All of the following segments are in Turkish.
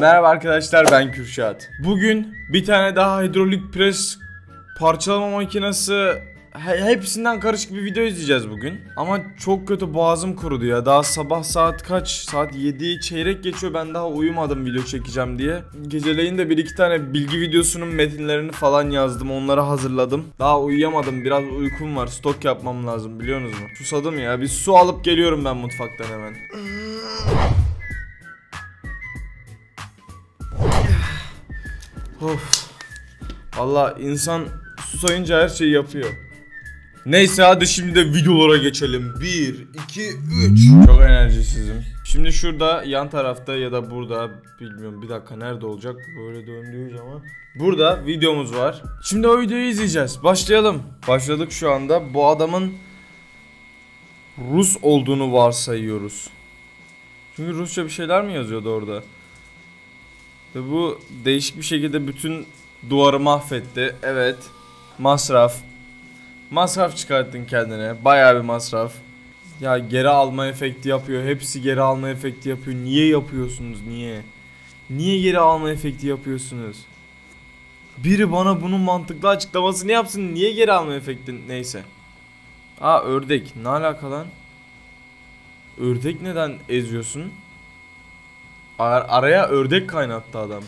Merhaba arkadaşlar, ben Kürşat. Bugün bir tane daha hidrolik pres parçalama makinesi, hepsinden karışık bir video izleyeceğiz bugün. Ama çok kötü boğazım kurudu ya. Daha sabah saat kaç? Saat 7'yi çeyrek geçiyor. Ben daha uyumadım video çekeceğim diye. Geceleyin de bir iki tane bilgi videosunun metinlerini falan yazdım. Onları hazırladım. Daha uyuyamadım. Biraz uykum var. Stok yapmam lazım, biliyorsunuz mu? Susadım ya. Bir su alıp geliyorum ben mutfaktan hemen. Of. Vallahi insan susayınca her şeyi yapıyor. Neyse, hadi şimdi de videolara geçelim. 1, 2, 3. Çok enerjisizim. Şimdi şurada yan tarafta ya da burada, bilmiyorum, bir dakika nerede olacak? Böyle döndüğü zaman. Burada videomuz var. Şimdi o videoyu izleyeceğiz. Başlayalım. Başladık şu anda. Bu adamın Rus olduğunu varsayıyoruz. Çünkü Rusça bir şeyler mi yazıyordu orada? Ve bu değişik bir şekilde bütün duvarı mahvetti. Evet. Masraf. Masraf çıkarttın kendine. Bayağı bir masraf. Ya geri alma efekti yapıyor. Hepsi geri alma efekti yapıyor. Niye yapıyorsunuz? Niye? Niye geri alma efekti yapıyorsunuz? Biri bana bunun mantıklı açıklamasını yapsın. Niye geri alma efekti? Neyse. Aa, ördek. Ne alaka lan? Ördek neden eziyorsun? Araya ördek kaynattı adam.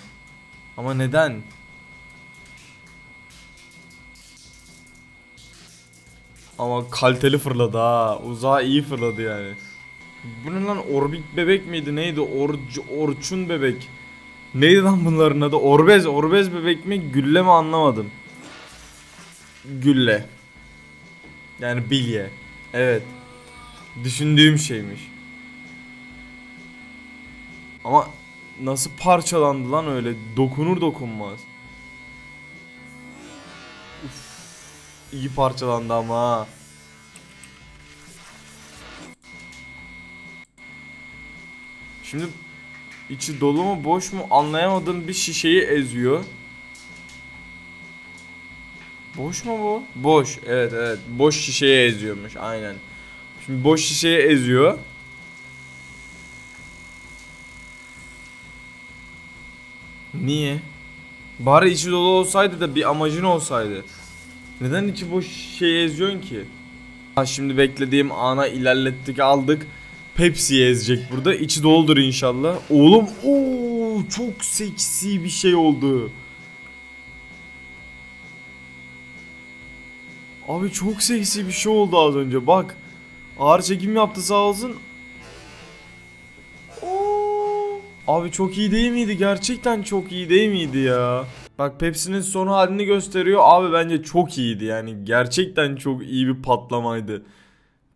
Ama neden? Ama kaliteli fırladı ha. Uzağa iyi fırladı yani. Bunun lan orbik bebek miydi? Neydi? Orçun bebek. Neydi lan bunların adı? Orbez. Orbez bebek mi? Gülle mi? Anlamadım. Gülle. Yani bilye. Evet. Düşündüğüm şeymiş. Ama nasıl parçalandı lan öyle? Dokunur dokunmaz. Uf, iyi parçalandı ama. Şimdi içi dolu mu boş mu anlayamadığım bir şişeyi eziyor. Boş mu bu? Boş. Evet evet. Boş şişeyi eziyormuş. Aynen. Şimdi boş şişeyi eziyor. Niye? Bari içi dolu olsaydı da bir amacın olsaydı. Neden içi boş şeyi eziyorsun ki? Ha, şimdi beklediğim ana ilerlettik, aldık. Pepsi'yi ezecek burada. İçi doludur inşallah. Oğlum, ooo, çok seksi bir şey oldu. Abi çok seksi bir şey oldu az önce. Bak. Ağır çekim yaptı sağ olsun. Abi çok iyi değil miydi? Gerçekten çok iyi değil miydi ya? Bak, Pepsi'nin son halini gösteriyor. Abi bence çok iyiydi yani. Gerçekten çok iyi bir patlamaydı.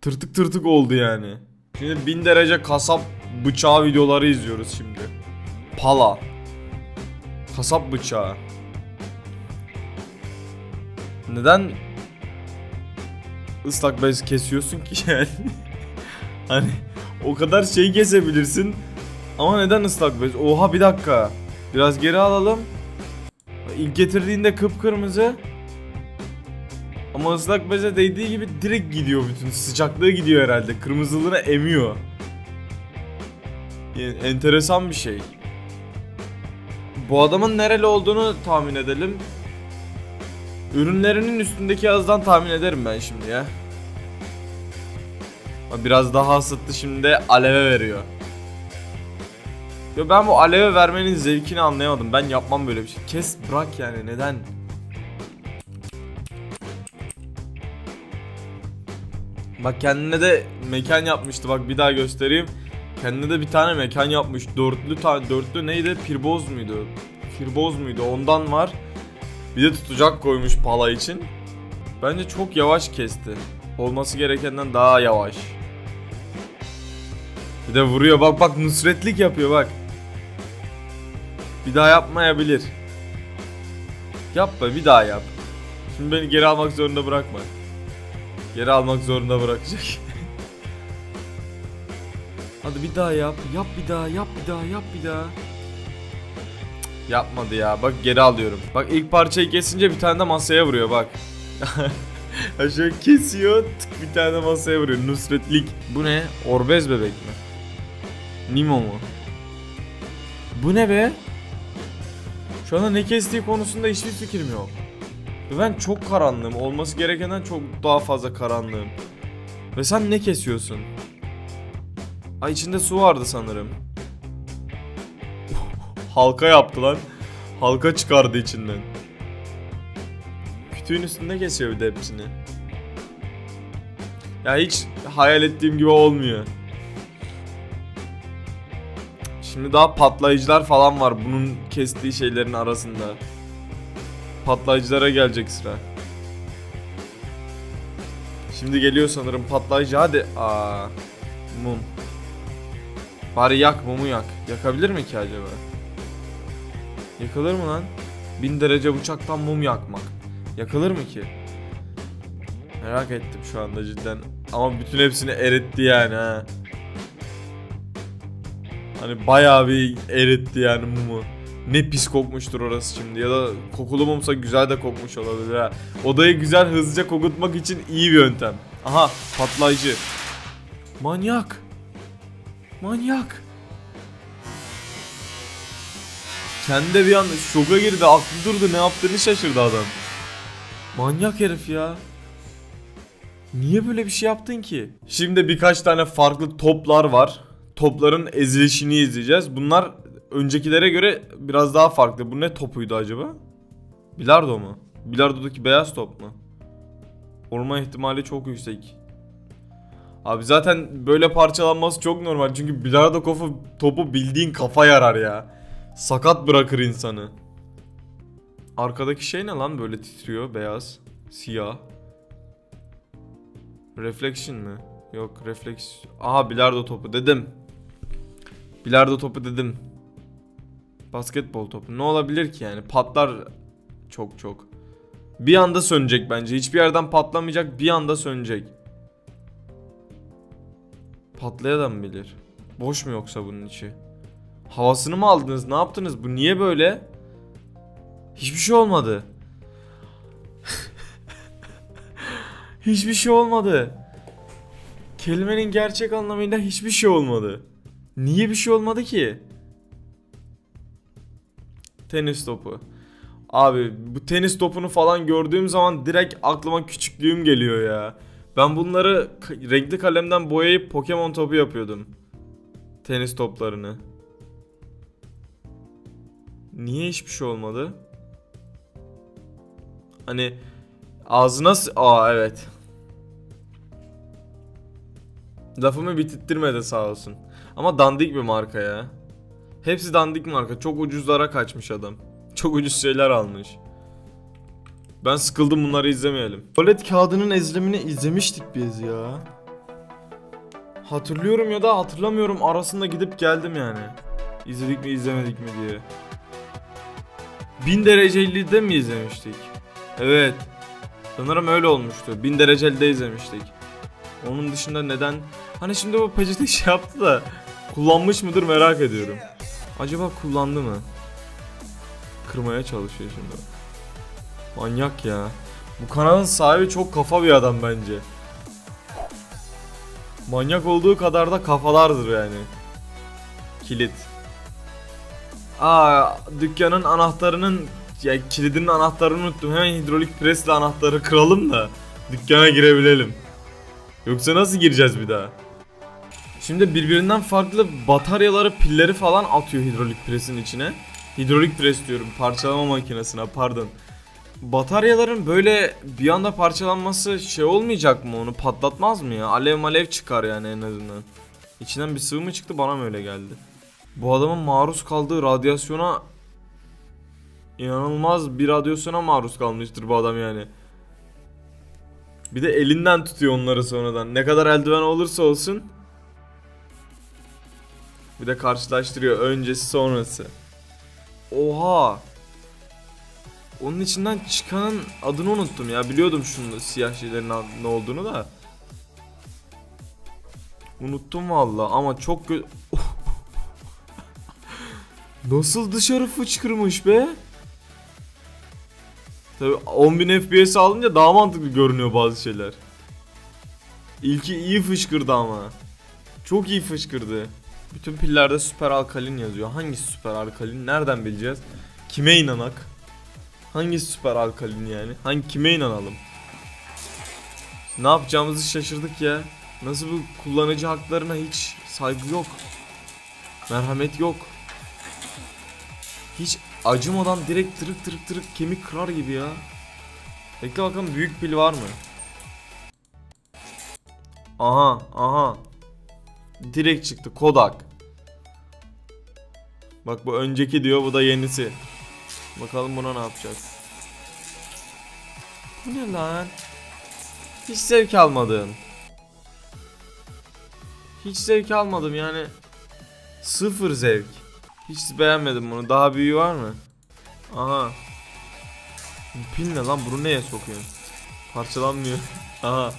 Tırtık tırtık oldu yani. Şimdi 1000 derece kasap bıçağı videoları izliyoruz şimdi. Pala. Kasap bıçağı. Neden ıslak bez kesiyorsun ki yani? Hani o kadar şey kesebilirsin. Ama neden ıslak bez? Oha, bir dakika. Biraz geri alalım. İlk getirdiğinde kıpkırmızı. Ama ıslak beze değdiği gibi direkt gidiyor bütün. Sıcaklığı gidiyor herhalde. Kırmızılığını emiyor. Yani enteresan bir şey. Bu adamın nereli olduğunu tahmin edelim. Ürünlerinin üstündeki yazdan tahmin ederim ben şimdi ya. Biraz daha hasıttı, şimdi aleve veriyor. Ya ben bu aleve vermenin zevkini anlayamadım. Ben yapmam böyle bir şey. Kes, bırak yani, neden? Bak, kendine de mekan yapmıştı. Bak, bir daha göstereyim. Kendine de bir tane mekan yapmış. Dörtlü neydi? Pirboz muydu? Pirboz muydu? Ondan var. Bir de tutacak koymuş pala için. Bence çok yavaş kesti. Olması gerekenden daha yavaş. Bir de vuruyor, bak bak, nusretlik yapıyor bak. Bir daha yapmayabilir. Yapma, bir daha yap. Şimdi beni geri almak zorunda bırakma. Geri almak zorunda bırakacak. Hadi bir daha yap. Yap bir daha, yap bir daha, yap bir daha. Cık, yapmadı ya, bak geri alıyorum. Bak, ilk parçayı kesince bir tane de masaya vuruyor bak. Aşağı kesiyor, tık, bir tane masaya vuruyor. Nusretlik. Bu ne? Orbez bebek mi? Nimo mu? Bu ne be? Şu anda ne kestiği konusunda hiçbir fikrim yok. Ben çok karanlığım. Olması gerekenden çok daha fazla karanlığım. Ve sen ne kesiyorsun? Ay, içinde su vardı sanırım. Halka yaptı lan. Halka çıkardı içinden. Kütüğün üstünde kesiyor bir de hepsini. Ya hiç hayal ettiğim gibi olmuyor. Şimdi daha patlayıcılar falan var bunun kestiği şeylerin arasında. Patlayıcılara gelecek sıra. Şimdi geliyor sanırım patlayıcı, hadi. Aa, mum. Bari yak, mumu yak. Yakabilir mi ki acaba? Yakılır mı lan? 1000 derece bıçaktan mum yakmak. Yakılır mı ki? Merak ettim şu anda cidden. Ama bütün hepsini eritti yani ha. Hani bayağı bir eritti yani mumu. Ne pis kokmuştur orası şimdi. Ya da kokulu mumsa güzel de kokmuş olabilir ha. Odayı güzel hızlıca kokutmak için iyi bir yöntem. Aha, patlayıcı. Manyak. Manyak. Kendi de bir anda şoka girdi, aklı durdu, ne yaptığını şaşırdı adam. Manyak herif ya. Niye böyle bir şey yaptın ki? Şimdi birkaç tane farklı toplar var. Topların ezilişini izleyeceğiz. Bunlar öncekilere göre biraz daha farklı. Bu ne topuydu acaba? Bilardo mu? Bilardodaki beyaz top mu? Olma ihtimali çok yüksek. Abi zaten böyle parçalanması çok normal. Çünkü bilardo topu bildiğin kafa yarar ya. Sakat bırakır insanı. Arkadaki şey ne lan, böyle titriyor, beyaz, siyah. Reflection mi? Yok, refleks. Aha, bilardo topu dedim. Bilardo topu dedim. Basketbol topu. Ne olabilir ki yani? Patlar çok. Bir anda sönecek bence. Hiçbir yerden patlamayacak. Bir anda sönecek. Patlaya da mı bilir? Boş mu yoksa bunun içi? Havasını mı aldınız? Ne yaptınız? Bu niye böyle? Hiçbir şey olmadı. Hiçbir şey olmadı. Kelimenin gerçek anlamıyla hiçbir şey olmadı. Niye bir şey olmadı ki? Tenis topu. Abi bu tenis topunu falan gördüğüm zaman direkt aklıma küçüklüğüm geliyor ya. Ben bunları renkli kalemden boyayıp Pokémon topu yapıyordum. Tenis toplarını. Niye hiçbir şey olmadı? Hani ağzına... Aa evet. Lafımı bitirtmedi sağ olsun. Ama dandik bir marka ya. Hepsi dandik marka. Çok ucuzlara kaçmış adam. Çok ucuz şeyler almış. Ben sıkıldım, bunları izlemeyelim. Tuvalet kağıdının ezlemini izlemiştik biz ya. Hatırlıyorum ya da hatırlamıyorum, arasında gidip geldim yani. İzledik mi izlemedik mi diye. 1000 derece 50'de mi izlemiştik? Evet. Sanırım öyle olmuştu. 1000 derece 50'de izlemiştik. Onun dışında neden? Hani şimdi bu peçete şey yaptı da kullanmış mıdır merak ediyorum. Acaba kullandı mı? Kırmaya çalışıyor şimdi. Manyak ya. Bu kanalın sahibi çok kafa bir adam bence. Manyak olduğu kadar da kafalardır yani. Kilit. Aa, dükkanın anahtarının, ya kilidinin anahtarını unuttum. Hemen hidrolik presle anahtarı kıralım da dükkana girebilelim. Yoksa nasıl gireceğiz bir daha? Şimdi birbirinden farklı bataryaları, pilleri falan atıyor hidrolik presin içine. Hidrolik pres diyorum, parçalama makinesine, pardon. Bataryaların böyle bir anda parçalanması şey olmayacak mı, onu patlatmaz mı ya? Alev malev çıkar yani en azından. İçinden bir sıvı mı çıktı, bana mı öyle geldi? Bu adamın maruz kaldığı radyasyona, inanılmaz bir radyasyona maruz kalmıştır bu adam yani. Bir de elinden tutuyor onları sonradan. Ne kadar eldiven olursa olsun. Bir de karşılaştırıyor öncesi sonrası. Oha. Onun içinden çıkanın adını unuttum ya. Biliyordum şunun siyah şeylerin ne olduğunu da. Unuttum valla ama çok kötü. Nasıl dışarı fıçkırmış be? Tabii 10.000 FPS alınca daha mantıklı görünüyor bazı şeyler. İlki iyi fışkırdı ama. Çok iyi fışkırdı. Bütün pillerde süper alkalin yazıyor. Hangisi süper alkalin? Nereden bileceğiz? Kime inanak? Hangisi süper alkalin yani? Kime inanalım? Ne yapacağımızı şaşırdık ya. Nasıl bu kullanıcı haklarına hiç saygı yok. Merhamet yok. Hiç acımadan direkt tırık kemik kırar gibi ya. Bekle bakalım büyük pil var mı? Aha. Direkt çıktı Kodak. Bak bu önceki diyor, bu da yenisi. Bakalım buna ne yapacağız? Bu ne lan? Hiç zevk almadın. Hiç zevk almadım yani. Sıfır zevk. Hiç beğenmedim bunu. Daha büyüğü var mı? Aha. Bu pil ne lan? Bunu neye sokuyorsun? Parçalanmıyor. Aha.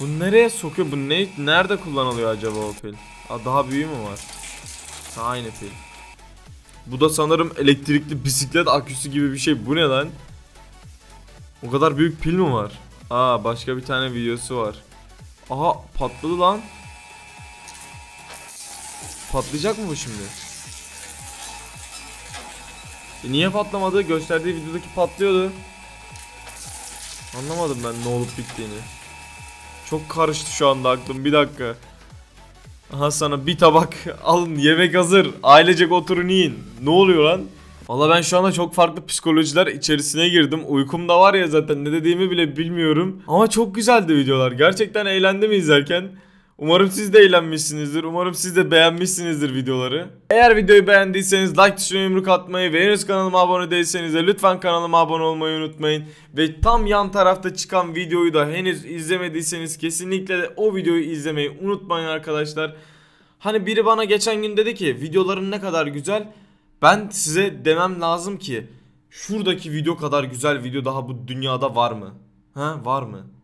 Bu nereye sokuyor? Bu nerede kullanılıyor acaba o pil? Aa, daha büyüğü mü var? Aynı pil. Bu da sanırım elektrikli bisiklet aküsü gibi bir şey. Bu ne lan? O kadar büyük pil mi var? Aa, başka bir tane videosu var. Aha, patladı lan. Patlayacak mı bu şimdi? Niye patlamadı? Gösterdiği videodaki patlıyordu. Anlamadım ben ne olup bittiğini. Çok karıştı şu anda aklım. Bir dakika. Aha, sana bir tabak alın, yemek hazır, ailecek oturun yiyin. Ne oluyor lan? Valla ben şu anda çok farklı psikolojiler içerisine girdim. Uykum da var ya zaten, ne dediğimi bile bilmiyorum. Ama çok güzeldi videolar. Gerçekten eğlendim izlerken. Umarım siz de eğlenmişsinizdir. Umarım siz de beğenmişsinizdir videoları. Eğer videoyu beğendiyseniz like tuşuna yumruk atmayı ve henüz kanalıma abone değilseniz de lütfen kanalıma abone olmayı unutmayın. Ve tam yan tarafta çıkan videoyu da henüz izlemediyseniz kesinlikle de o videoyu izlemeyi unutmayın arkadaşlar. Hani biri bana geçen gün dedi ki videoların ne kadar güzel. Ben size demem lazım ki şuradaki video kadar güzel video daha bu dünyada var mı? Ha, var mı?